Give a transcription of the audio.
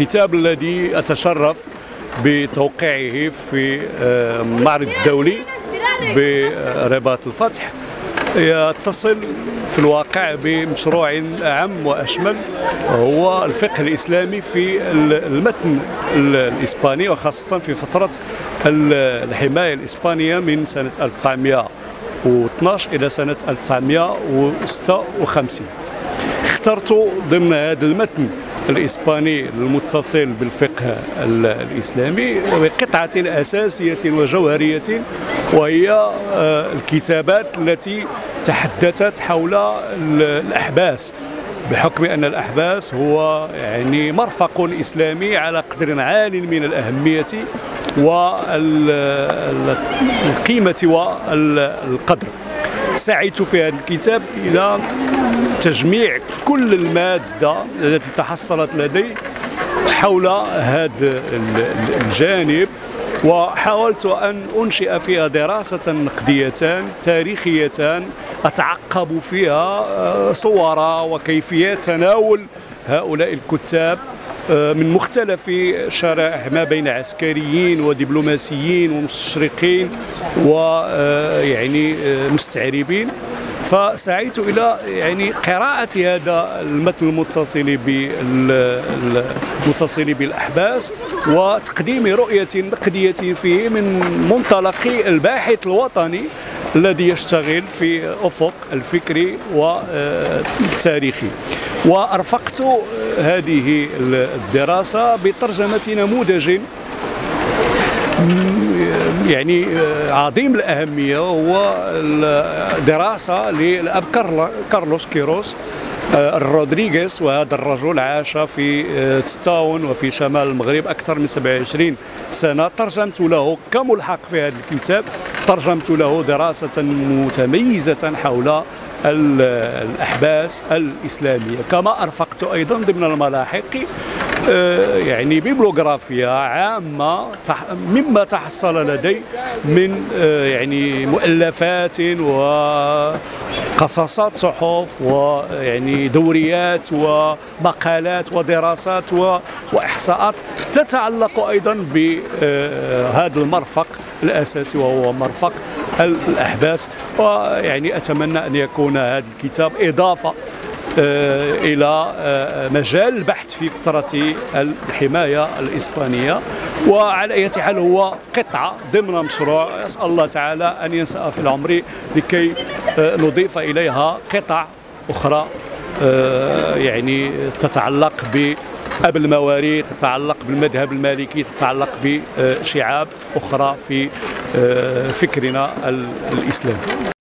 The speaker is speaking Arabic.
الكتاب الذي أتشرف بتوقيعه في المعرض الدولي برباط الفتح يتصل في الواقع بمشروع عام وأشمل هو الفقه الإسلامي في المتن الإسباني، وخاصة في فترة الحماية الإسبانية من سنة 1912 إلى سنة 1956. اخترت ضمن هذا المتن الإسباني المتصل بالفقه الإسلامي بقطعة أساسية وجوهرية، وهي الكتابات التي تحدثت حول الأحباس، بحكم أن الأحباس هو يعني مرفق إسلامي على قدر عال من الأهمية والقيمة والقدر. سعيت في هذا الكتاب إلى تجميع كل المادة التي تحصلت لدي حول هذا الجانب، وحاولت أن أنشئ فيها دراسة نقديتان تاريخيتان أتعقب فيها صور وكيفية تناول هؤلاء الكتاب من مختلف شرائح ما بين عسكريين ودبلوماسيين ومستشرقين ويعني مستعربين. فسعيت إلى يعني قراءة هذا المتن المتصل بالأحباس وتقديم رؤية نقدية فيه من منطلق الباحث الوطني الذي يشتغل في أفق الفكري والتاريخي. وأرفقت هذه الدراسة بترجمة نموذج يعني عظيم الأهمية، هو دراسة للأب كارلوس كيروس رودريغيز. وهذا الرجل عاش في تستاون وفي شمال المغرب أكثر من 27 سنة. ترجمت له كملحق في هذا الكتاب، ترجمت له دراسة متميزة حول الأحباس الإسلامية. كما أرفقت أيضا ضمن الملاحق يعني ببلوغرافيا عامة مما تحصل لدي من يعني مؤلفات وقصصات صحف ويعني دوريات ومقالات ودراسات وإحصاءات تتعلق أيضا بهذا المرفق الأساسي وهو مرفق الأحداث. ويعني أتمنى أن يكون هذا الكتاب إضافة إلى مجال البحث في فترة الحماية الإسبانية، وعلى أي حال هو قطعة ضمن مشروع أسأل الله تعالى أن ينسأ في العمر لكي نضيف إليها قطع أخرى يعني تتعلق بأب المواري، تتعلق بالمذهب المالكي، تتعلق بشعاب أخرى في فكرنا الإسلامي.